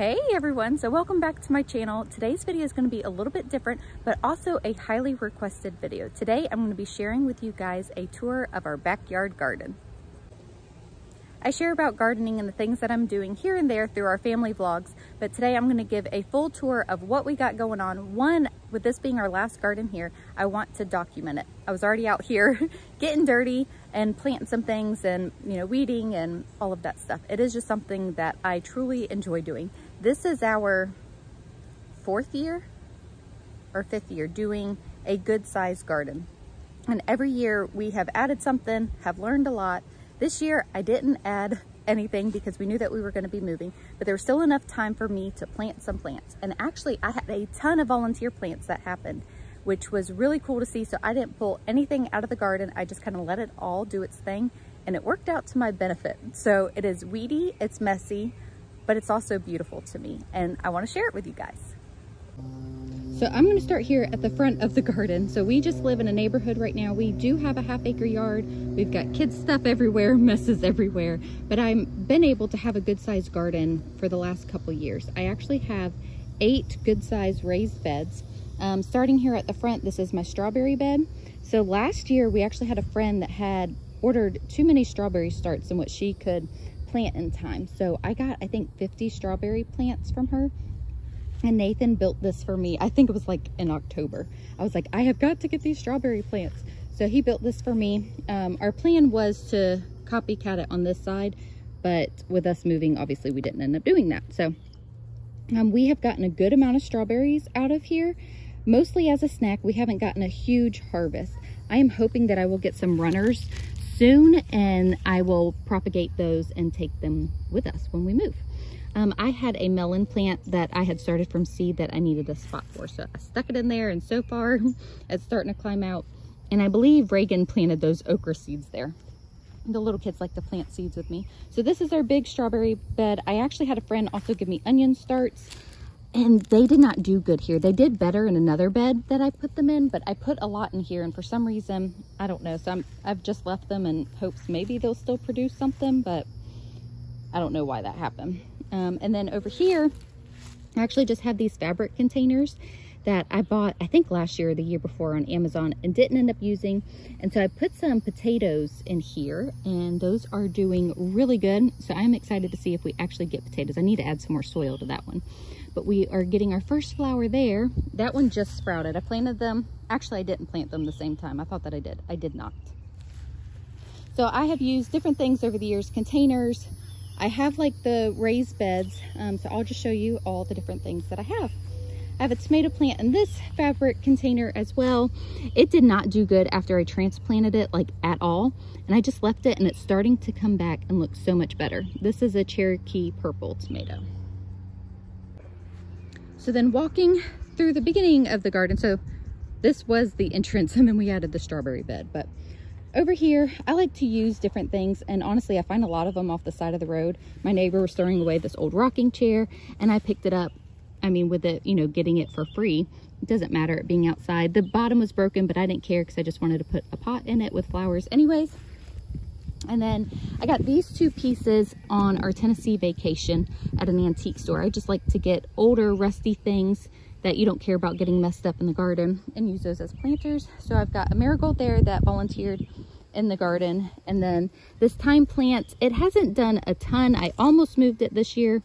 Hey everyone, so welcome back to my channel. Today's video is going to be a little bit different, but also a highly requested video. Today I'm going to be sharing with you guys a tour of our backyard garden. I share about gardening and the things that I'm doing here and there through our family vlogs, but today I'm going to give a full tour of what we got going on. One, with this being our last garden here, I want to document it. I was already out here getting dirty and planting some things and, you know, weeding and all of that stuff. It is just something that I truly enjoy doing. This is our fifth year doing a good sized garden. And every year we have added something, have learned a lot. This year I didn't add anything because we knew that we were going to be moving, but there was still enough time for me to plant some plants. And actually I had a ton of volunteer plants that happened, which was really cool to see. So I didn't pull anything out of the garden. I just kind of let it all do its thing, and it worked out to my benefit. So it is weedy, it's messy, but it's also beautiful to me, and I want to share it with you guys. So I'm going to start here at the front of the garden. So we just live in a neighborhood right now. We do have a half-acre yard. We've got kids' stuff everywhere, messes everywhere, but I've been able to have a good-sized garden for the last couple years. I actually have 8 good-sized raised beds. Starting here at the front, this is my strawberry bed. So last year we actually had a friend that had ordered too many strawberry starts than what she could plant in time. So I got, I think, 50 strawberry plants from her, and Nathan built this for me. I think it was like in October. I was like, I have got to get these strawberry plants. So he built this for me. Our plan was to copycat it on this side, but with us moving, obviously we didn't end up doing that. So we have gotten a good amount of strawberries out of here, mostly as a snack. We haven't gotten a huge harvest. I am hoping that I will get some runners soon, and I will propagate those and take them with us when we move. I had a melon plant that I had started from seed that I needed a spot for, so I stuck it in there, and so far it's starting to climb out. And I believe Reagan planted those okra seeds there. The little kids like to plant seeds with me. So this is our big strawberry bed. I actually had a friend also give me onion starts, and they did not do good here. They did better in another bed that I put them in, but I put a lot in here, and for some reason, I don't know. So I've just left them in hopes maybe they'll still produce something, but I don't know why that happened. And then over here, I actually just have these fabric containers that I bought, I think last year or the year before on Amazon, and didn't end up using. And so I put some potatoes in here, and those are doing really good. So I'm excited to see if we actually get potatoes. I need to add some more soil to that one. But we are getting our first flower there. That one just sprouted. I planted them. Actually, I didn't plant them the same time. I thought that I did. I did not. So I have used different things over the years, containers. I have like the raised beds. So I'll just show you all the different things that I have. I have a tomato plant in this fabric container as well. It did not do good after I transplanted it, like at all. And I just left it, and it's starting to come back and look so much better. This is a Cherokee purple tomato. So then walking through the beginning of the garden, so this was the entrance, and then we added the strawberry bed. But over here, I like to use different things, and honestly, I find a lot of them off the side of the road. My neighbor was throwing away this old rocking chair, and I picked it up. I mean, with it, you know, getting it for free, it doesn't matter it being outside. The bottom was broken, but I didn't care because I just wanted to put a pot in it with flowers anyways. And then I got these two pieces on our Tennessee vacation at an antique store. I just like to get older, rusty things that you don't care about getting messed up in the garden and use those as planters. So I've got a marigold there that volunteered in the garden. And then this thyme plant, it hasn't done a ton. I almost moved it this year,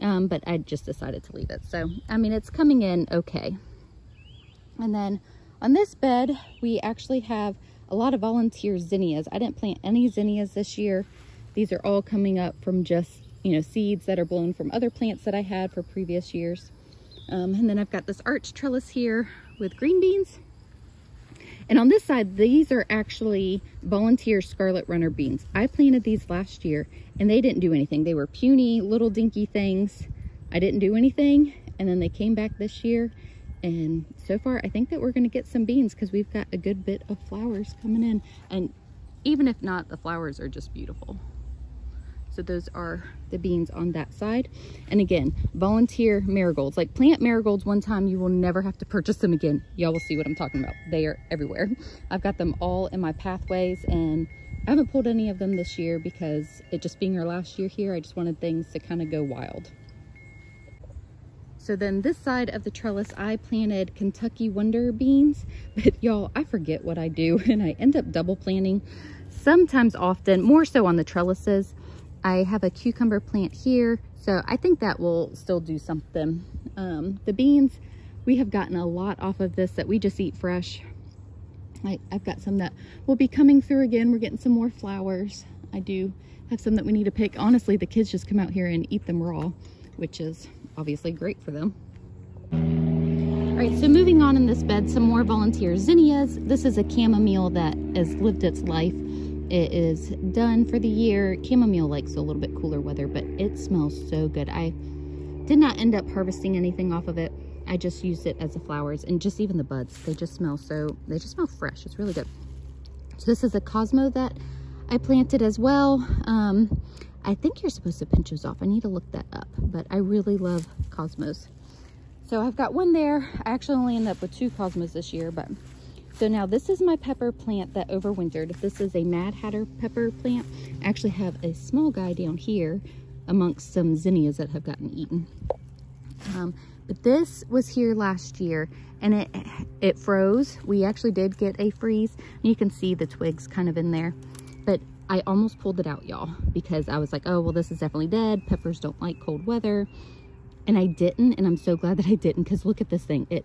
but I just decided to leave it. So, I mean, it's coming in okay. And then on this bed, we actually have a lot of volunteer zinnias. I didn't plant any zinnias this year. These are all coming up from just, you know, seeds that are blown from other plants that I had for previous years. And then I've got this arch trellis here with green beans. And on this side, these are actually volunteer scarlet runner beans. I planted these last year, and they didn't do anything. They were puny, little dinky things. I didn't do anything. And then they came back this year. And so far, I think that we're going to get some beans because we've got a good bit of flowers coming in. And even if not, the flowers are just beautiful. So those are the beans on that side. And again, volunteer marigolds. Like, plant marigolds one time, you will never have to purchase them again. Y'all will see what I'm talking about. They are everywhere. I've got them all in my pathways, and I haven't pulled any of them this year because it just being our last year here, I just wanted things to kind of go wild. So then this side of the trellis, I planted Kentucky Wonder beans, but y'all, I forget what I do and I end up double planting sometimes, often more so on the trellises. I have a cucumber plant here, so I think that will still do something. The beans, we have gotten a lot off of this that we just eat fresh. I've got some that will be coming through again. We're getting some more flowers. I do have some that we need to pick. Honestly, the kids just come out here and eat them raw, which is obviously great for them. All right, so moving on in this bed, some more volunteer zinnias. This is a chamomile that has lived its life. It is done for the year. Chamomile likes a little bit cooler weather, but it smells so good. I did not end up harvesting anything off of it. I just used it as the flowers, and just even the buds, they just smell fresh. It's really good. So this is a Cosmo that I planted as well. I think you're supposed to pinch those off. I need to look that up, but I really love Cosmos. So I've got one there. I actually only ended up with two Cosmos this year, but so now this is my pepper plant that overwintered. This is a Mad Hatter pepper plant. I actually have a small guy down here amongst some zinnias that have gotten eaten. But this was here last year and it froze. We actually did get a freeze. You can see the twigs kind of in there, but I almost pulled it out, y'all, because I was like, oh, well, this is definitely dead. Peppers don't like cold weather. And I didn't, and I'm so glad that I didn't, because look at this thing. It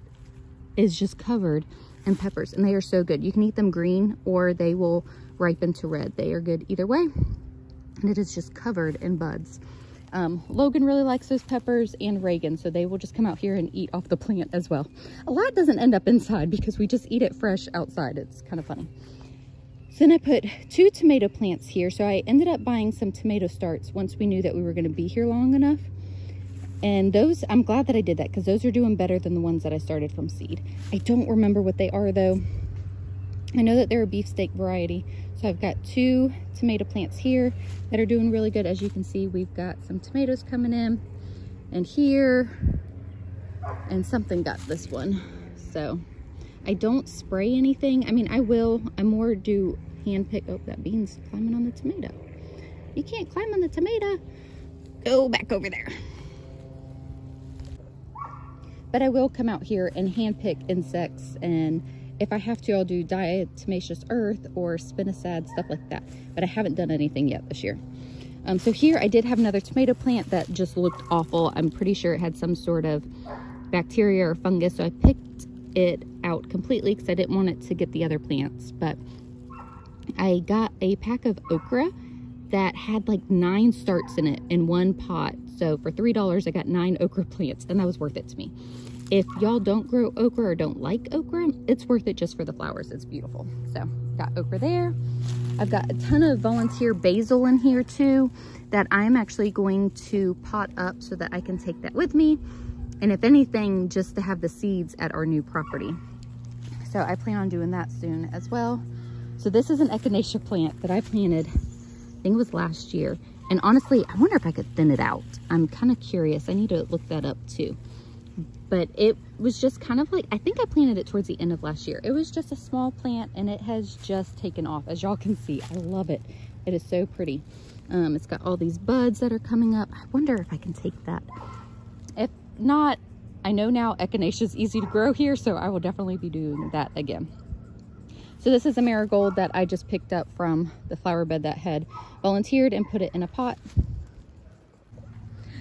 is just covered in peppers, and they are so good. You can eat them green, or they will ripen to red. They are good either way, and it is just covered in buds. Logan really likes those peppers, and Reagan, so they will just come out here and eat off the plant as well. A lot doesn't end up inside because we just eat it fresh outside. It's kind of funny. So then I put two tomato plants here. So I ended up buying some tomato starts once we knew that we were going to be here long enough. And those, I'm glad that I did that, because those are doing better than the ones that I started from seed. I don't remember what they are though. I know that they're a beefsteak variety. So I've got two tomato plants here that are doing really good. As you can see, we've got some tomatoes coming in, and here, and something got this one. So I don't spray anything. I mean, I more do hand pick. Oh, that bean's climbing on the tomato. You can't climb on the tomato. Go back over there. But I will come out here and hand pick insects, and if I have to, I'll do diatomaceous earth or spinosad, stuff like that. But I haven't done anything yet this year. So here I did have another tomato plant that just looked awful. I'm pretty sure it had some sort of bacteria or fungus. So I picked it out completely because I didn't want it to get the other plants. But I got a pack of okra that had like 9 starts in it in one pot. So for $3, I got 9 okra plants, and that was worth it to me. If y'all don't grow okra or don't like okra, it's worth it just for the flowers. It's beautiful. So got okra there. I've got a ton of volunteer basil in here too that I'm actually going to pot up so that I can take that with me. And if anything, just to have the seeds at our new property. So I plan on doing that soon as well. So this is an echinacea plant that I planted, I think it was last year. And honestly, I wonder if I could thin it out. I'm kind of curious. I need to look that up too. But it was just kind of like, I think I planted it towards the end of last year. It was just a small plant, and it has just taken off. As y'all can see, I love it. It is so pretty. It's got all these buds that are coming up. I wonder if I can take that. If not, I know now echinacea is easy to grow here, so I will definitely be doing that again. So this is a marigold that I just picked up from the flower bed that had volunteered and put it in a pot.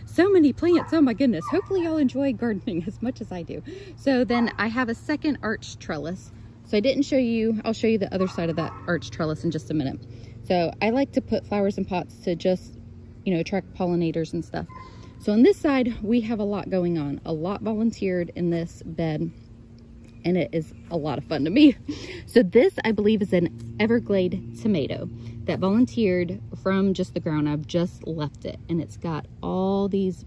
So many plants, oh my goodness. Hopefully y'all enjoy gardening as much as I do. So then I have a second arch trellis. So I didn't show you, I'll show you the other side of that arch trellis in just a minute. So I like to put flowers in pots to just, you know, attract pollinators and stuff. So on this side, we have a lot going on. A lot volunteered in this bed, and it is a lot of fun to me. So this, I believe, is an Everglade tomato that volunteered from just the ground. I've just left it, and it's got all these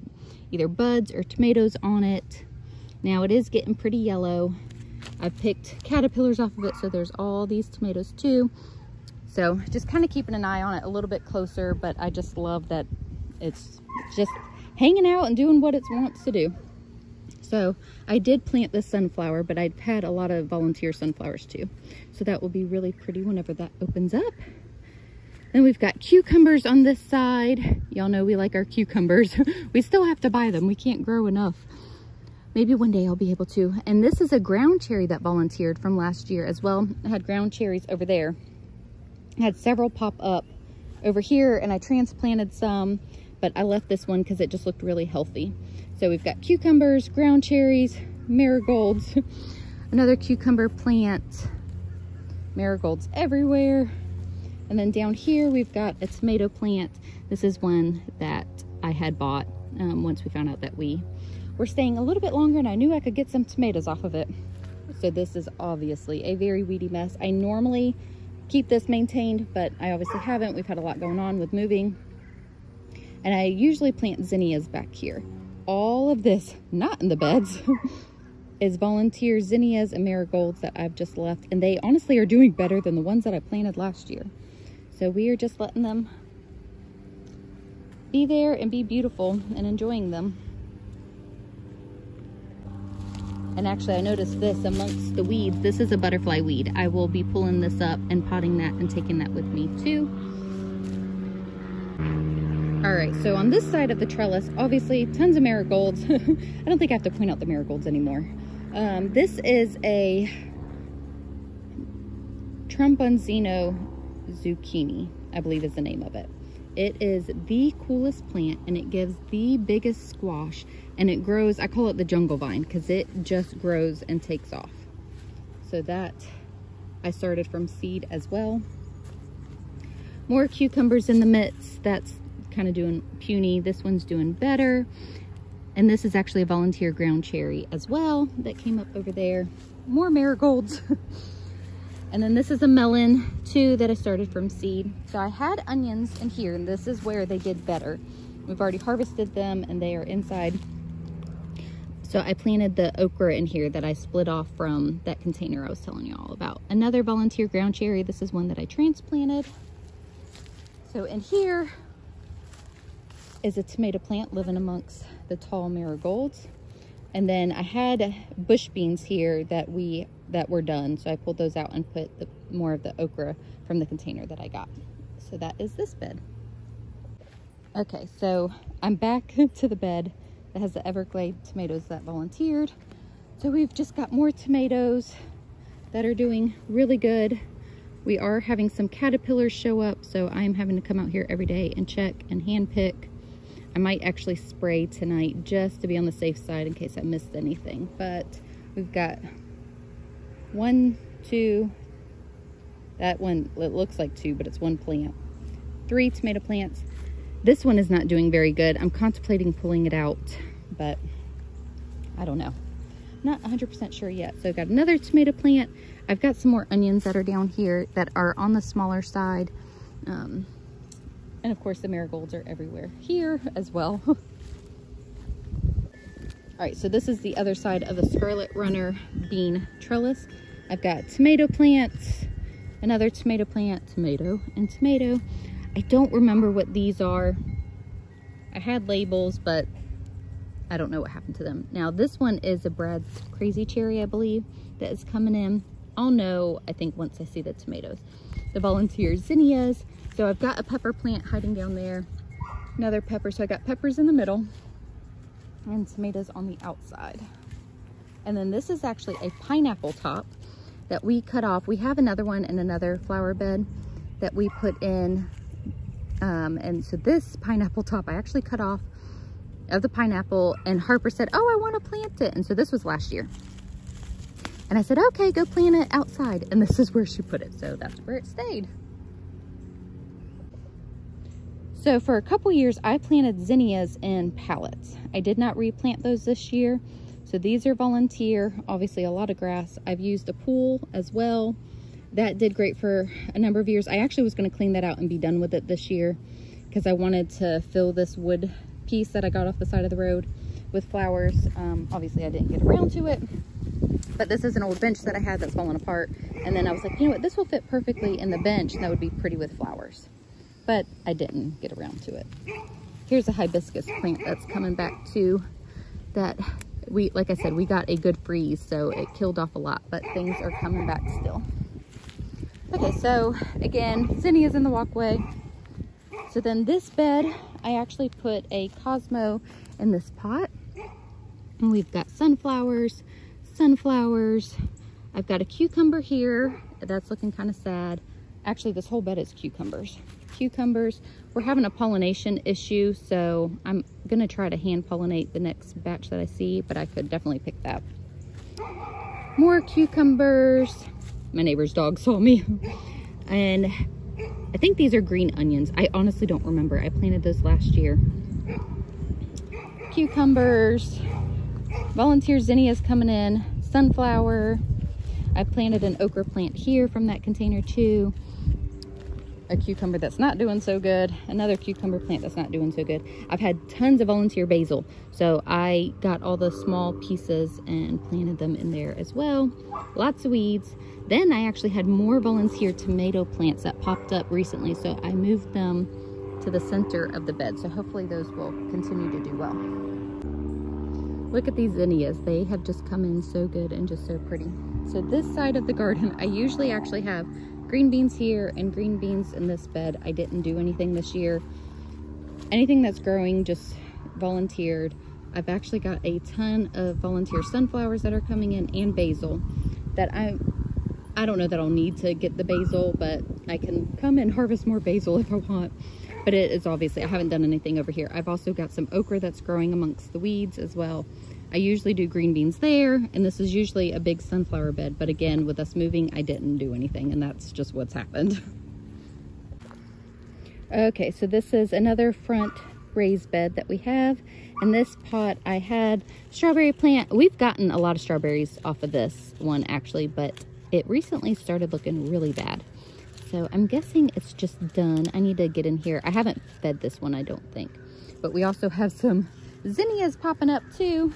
either buds or tomatoes on it. Now it is getting pretty yellow. I've picked caterpillars off of it, so there's all these tomatoes too. So just kind of keeping an eye on it a little bit closer, but I just love that it's just hanging out and doing what it wants to do. So I did plant this sunflower, but I've had a lot of volunteer sunflowers too. So that will be really pretty whenever that opens up. Then we've got cucumbers on this side. Y'all know we like our cucumbers. We still have to buy them. We can't grow enough. Maybe one day I'll be able to. And this is a ground cherry that volunteered from last year as well. I had ground cherries over there. I had several pop up over here and I transplanted some, but I left this one because it just looked really healthy. So we've got cucumbers, ground cherries, marigolds, another cucumber plant, marigolds everywhere. And then down here, we've got a tomato plant. This is one that I had bought once we found out that we were staying a little bit longer and I knew I could get some tomatoes off of it. So this is obviously a very weedy mess. I normally keep this maintained, but I obviously haven't. We've had a lot going on with moving. And I usually plant zinnias back here. All of this, not in the beds, is volunteer zinnias and marigolds that I've just left. And they honestly are doing better than the ones that I planted last year. So we are just letting them be there and be beautiful and enjoying them. And actually I noticed this amongst the weeds, this is a butterfly weed. I will be pulling this up and potting that and taking that with me too. All right, so on this side of the trellis, obviously tons of marigolds. I don't think I have to point out the marigolds anymore. This is a tromboncino zucchini, I believe is the name of it. It is the coolest plant and it gives the biggest squash and it grows, I call it the jungle vine because it just grows and takes off. So that I started from seed as well. More cucumbers in the midst, that's kind of doing puny. This one's doing better. And this is actually a volunteer ground cherry as well that came up over there. More marigolds. And then this is a melon too that I started from seed. So I had onions in here and this is where they did better. We've already harvested them and they are inside. So I planted the okra in here that I split off from that container I was telling you all about. Another volunteer ground cherry. This is one that I transplanted. So in here is a tomato plant living amongst the tall marigolds. And then I had bush beans here that were done. So I pulled those out and put more of the okra from the container that I got. So that is this bed. Okay, so I'm back to the bed that has the Everglade tomatoes that volunteered. So we've just got more tomatoes that are doing really good. We are having some caterpillars show up. So I'm having to come out here every day and check and hand pick. I might actually spray tonight just to be on the safe side in case I missed anything. But we've got one, two, that one, it looks like two, but it's one plant. Three tomato plants. This one is not doing very good. I'm contemplating pulling it out, but I don't know. Not 100% sure yet. So I've got another tomato plant. I've got some more onions that are down here that are on the smaller side. And of course the marigolds are everywhere here as well. All right, so this is the other side of the Scarlet Runner bean trellis. I've got tomato plants, another tomato plant, tomato and tomato. I don't remember what these are. I had labels, but I don't know what happened to them. Now this one is a Brad's Crazy Cherry, I believe, that is coming in. I'll know, I think, once I see the tomatoes. The volunteer zinnias. So I've got a pepper plant hiding down there. Another pepper, so I got peppers in the middle and tomatoes on the outside. And then this is actually a pineapple top that we cut off. We have another one in another flower bed that we put in. And so this pineapple top, I actually cut off of the pineapple and Harper said, oh, I want to plant it. And so this was last year. And I said, okay, go plant it outside. And this is where she put it. So that's where it stayed. So for a couple years, I planted zinnias in pallets. I did not replant those this year. So these are volunteer, obviously a lot of grass. I've used a pool as well. That did great for a number of years. I actually was gonna clean that out and be done with it this year because I wanted to fill this wood piece that I got off the side of the road with flowers. Obviously I didn't get around to it, but this is an old bench that I had that's fallen apart. And then I was like, you know what, this will fit perfectly in the bench and that would be pretty with flowers. But I didn't get around to it. Here's a hibiscus plant that's coming back too. That we, like I said, we got a good freeze, so it killed off a lot, but things are coming back still. Okay, so again, zinnias in the walkway. So then this bed, I actually put a Cosmo in this pot. And we've got sunflowers, sunflowers. I've got a cucumber here. That's looking kind of sad. Actually, this whole bed is cucumbers. Cucumbers. We're having a pollination issue, so I'm gonna try to hand pollinate the next batch that I see, but I could definitely pick that. More cucumbers. My neighbor's dog saw me. And I think these are green onions. I honestly don't remember. I planted those last year. Cucumbers. Volunteer zinnias coming in. Sunflower. I planted an okra plant here from that container too. A cucumber that's not doing so good. Another cucumber plant that's not doing so good. I've had tons of volunteer basil. So I got all the small pieces and planted them in there as well. Lots of weeds. Then I actually had more volunteer tomato plants that popped up recently. So I moved them to the center of the bed. So hopefully those will continue to do well. Look at these zinnias. They have just come in so good and just so pretty. So this side of the garden, I usually actually have green beans here and green beans in this bed. I didn't do anything this year. Anything that's growing just volunteered. I've actually got a ton of volunteer sunflowers that are coming in and basil that I don't know that I'll need to get the basil, but I can come and harvest more basil if I want. But it is obviously, I haven't done anything over here. I've also got some okra that's growing amongst the weeds as well. I usually do green beans there, and this is usually a big sunflower bed, but again, with us moving, I didn't do anything, and that's just what's happened. Okay, so this is another front raised bed that we have. In this pot, I had strawberry plant. We've gotten a lot of strawberries off of this one, actually, but it recently started looking really bad. So I'm guessing it's just done. I need to get in here. I haven't fed this one, I don't think, but we also have some zinnias popping up too.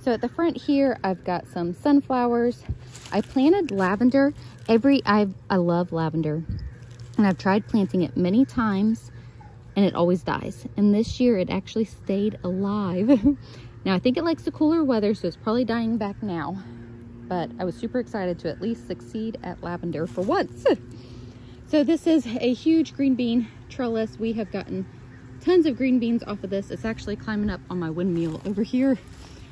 So at the front here, I've got some sunflowers. I planted lavender. I love lavender, and I've tried planting it many times, and it always dies. And this year, it actually stayed alive. Now, I think it likes the cooler weather, so it's probably dying back now. But I was super excited to at least succeed at lavender for once. So this is a huge green bean trellis. We have gotten tons of green beans off of this. It's actually climbing up on my windmill over here.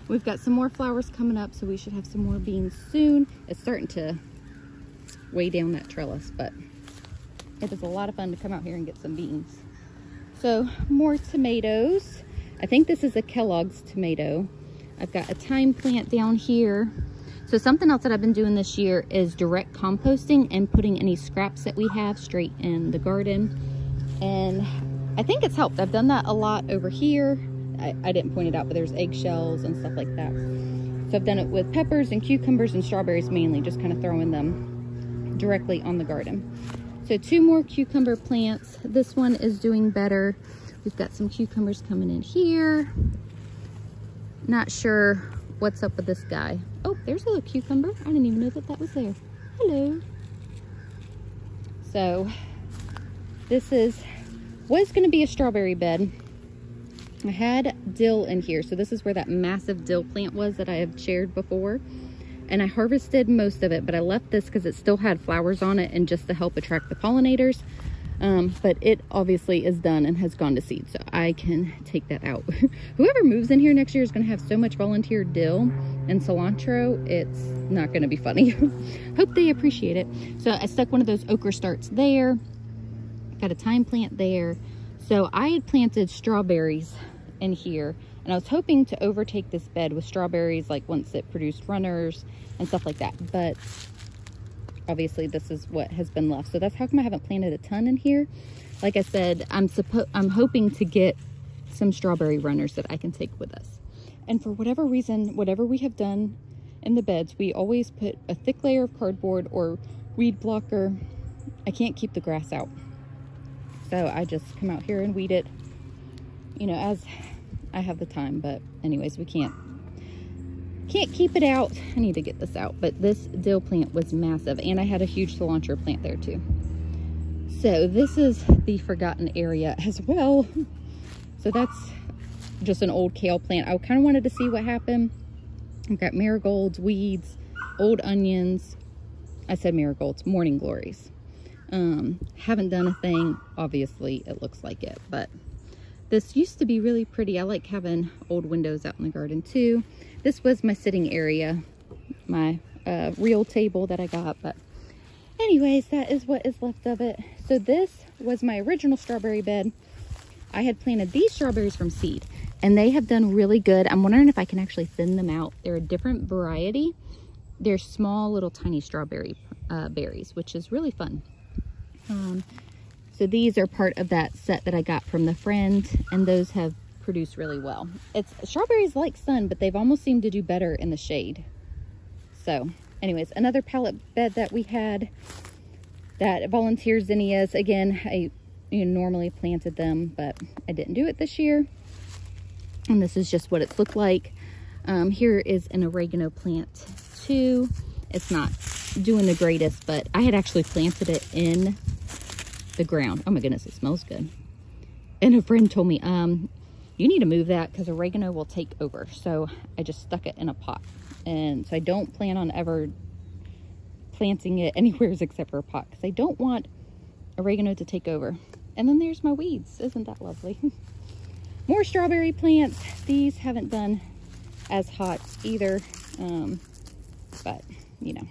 We've got some more flowers coming up, so we should have some more beans soon. It's starting to weigh down that trellis, but it is a lot of fun to come out here and get some beans. So more tomatoes. I think this is a Kellogg's tomato. I've got a thyme plant down here. So something else that I've been doing this year is direct composting and putting any scraps that we have straight in the garden. And I think it's helped. I've done that a lot over here. I didn't point it out, but there's eggshells and stuff like that. So I've done it with peppers and cucumbers and strawberries mainly, just kind of throwing them directly on the garden. So two more cucumber plants. This one is doing better. We've got some cucumbers coming in here. Not sure what's up with this guy. Oh, there's a little cucumber. I didn't even know that that was there. Hello. So this was going to be a strawberry bed. I had dill in here. So this is where that massive dill plant was that I have shared before. And I harvested most of it, but I left this because it still had flowers on it and just to help attract the pollinators. But it obviously is done and has gone to seed, so I can take that out. Whoever moves in here next year is going to have so much volunteer dill and cilantro, it's not going to be funny. Hope they appreciate it. So I stuck one of those okra starts there. Got a thyme plant there. So I had planted strawberries in here, and I was hoping to overtake this bed with strawberries, like once it produced runners and stuff like that, but obviously this is what has been left. So that's how come I haven't planted a ton in here. Like I said, I'm hoping to get some strawberry runners that I can take with us. And for whatever reason, whatever we have done in the beds, we always put a thick layer of cardboard or weed blocker. I can't keep the grass out, so I just come out here and weed it, you know, as I have the time. But anyways, we can't keep it out. I need to get this out, but this dill plant was massive, and I had a huge cilantro plant there too. So this is the forgotten area as well. So that's just an old kale plant. I kind of wanted to see what happened. I've got marigolds, weeds, old onions. I said marigolds, morning glories. Haven't done a thing. Obviously it looks like it, but This used to be really pretty. I like having old windows out in the garden too. This was my sitting area, my real table that I got, but anyways, that is what is left of it. So this was my original strawberry bed. I had planted these strawberries from seed and they have done really good. I'm wondering if I can actually thin them out. They're a different variety. They're small little tiny strawberry berries, which is really fun. So these are part of that set that I got from the friend, and those have produced really well. It's strawberries like sun, but they've almost seemed to do better in the shade. So anyways, another pallet bed that we had, that volunteer zinnias. Again, I normally planted them, but I didn't do it this year. And this is just what it's looked like. Here is an oregano plant too. It's not doing the greatest, but I had actually planted it in the ground. Oh my goodness, it smells good. And a friend told me, you need to move that because oregano will take over. So I just stuck it in a pot. And so I don't plan on ever planting it anywhere except for a pot because I don't want oregano to take over. And then there's my weeds. Isn't that lovely? More strawberry plants. These haven't done as hot either. But you know,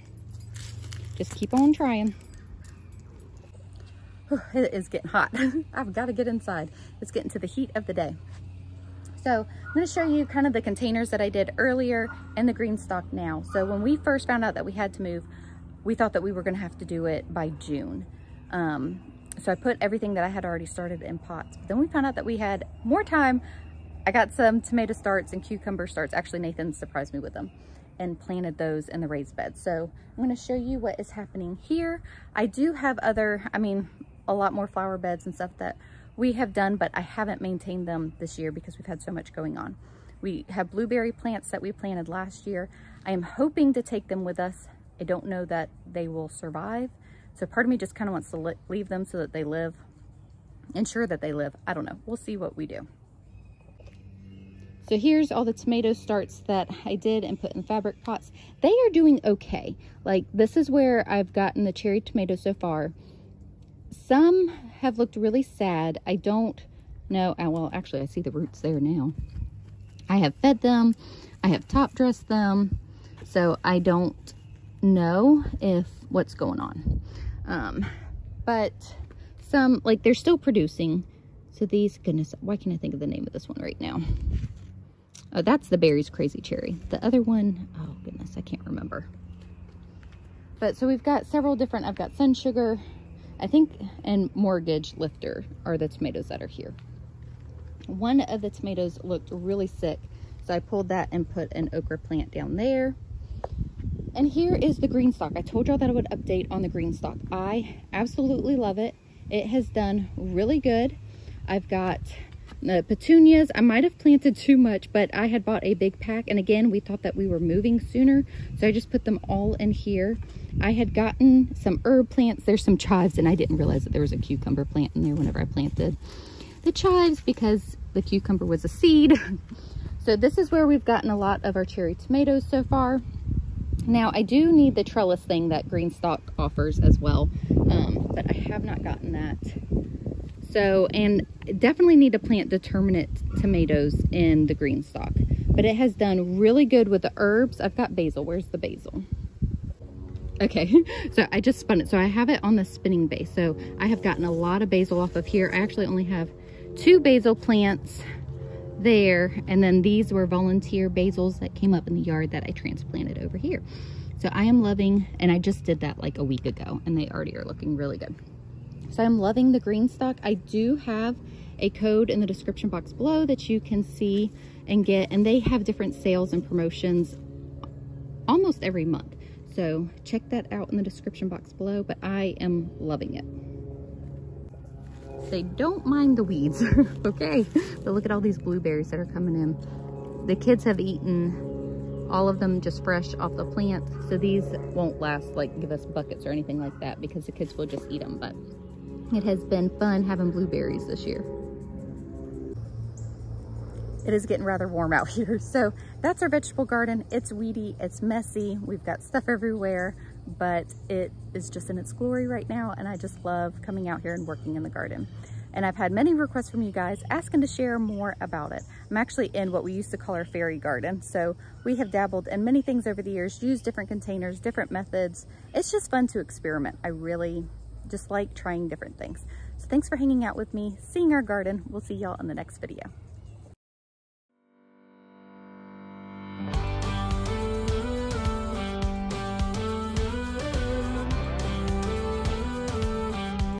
just keep on trying. It is getting hot. I've got to get inside. It's getting to the heat of the day. So I'm going to show you kind of the containers that I did earlier and the GreenStalk now. So when we first found out that we had to move, we thought that we were going to have to do it by June. So I put everything that I had already started in pots. But then we found out that we had more time. I got some tomato starts and cucumber starts. Actually, Nathan surprised me with them and planted those in the raised bed. So I'm going to show you what is happening here. I do have other, a lot more flower beds and stuff that we have done, but I haven't maintained them this year because we've had so much going on. We have blueberry plants that we planted last year. I am hoping to take them with us. I don't know that they will survive. So part of me just kind of wants to leave them so that they live, ensure that they live. I don't know. We'll see what we do. So here's all the tomato starts that I did and put in fabric pots. They are doing okay. Like, this is where I've gotten the cherry tomatoes so far. Some have looked really sad. I don't know. Well, actually, I see the roots there now. I have fed them. I have top dressed them. So I don't know if what's going on. But some, like, they're still producing. So these, goodness, why can't I think of the name of this one right now? Oh, that's the Brad's Crazy Cherry. The other one, oh, goodness, I can't remember. But so we've got several different, I've got Sun Sugar, I think, and Mortgage Lifter are the tomatoes that are here. One of the tomatoes looked really sick, so I pulled that and put an okra plant down there. And here is the GreenStalk. I told y'all that I would update on the GreenStalk. I absolutely love it. It has done really good. I've got the petunias. I might have planted too much, but I had bought a big pack, and again, we thought that we were moving sooner, so I just put them all in here. I had gotten some herb plants. There's some chives, and I didn't realize that there was a cucumber plant in there whenever I planted the chives because the cucumber was a seed. So this is where we've gotten a lot of our cherry tomatoes so far. Now, I do need the trellis thing that GreenStalk offers as well, but I have not gotten that. So, and definitely need to plant determinate tomatoes in the GreenStalk. But it has done really good with the herbs. I've got basil. Where's the basil? Okay, so I just spun it. So I have it on the spinning base. So I have gotten a lot of basil off of here. I actually only have 2 basil plants there. And then these were volunteer basils that came up in the yard that I transplanted over here. So I am loving, and I just did that like a week ago, and they already are looking really good. So I'm loving the GreenStalk. I do have a code in the description box below that you can see and get, and they have different sales and promotions almost every month. So check that out in the description box below, but I am loving it. They don't mind the weeds, okay? But look at all these blueberries that are coming in. The kids have eaten all of them just fresh off the plant. So these won't last, like give us buckets or anything like that because the kids will just eat them, but it has been fun having blueberries this year. It is getting rather warm out here. So that's our vegetable garden. It's weedy, it's messy. We've got stuff everywhere, but it is just in its glory right now. And I just love coming out here and working in the garden. and I've had many requests from you guys asking to share more about it. I'm actually in what we used to call our fairy garden, so we have dabbled in many things over the years, used different containers, different methods. It's just fun to experiment. I really just like trying different things. So thanks for hanging out with me, seeing our garden. We'll see y'all in the next video.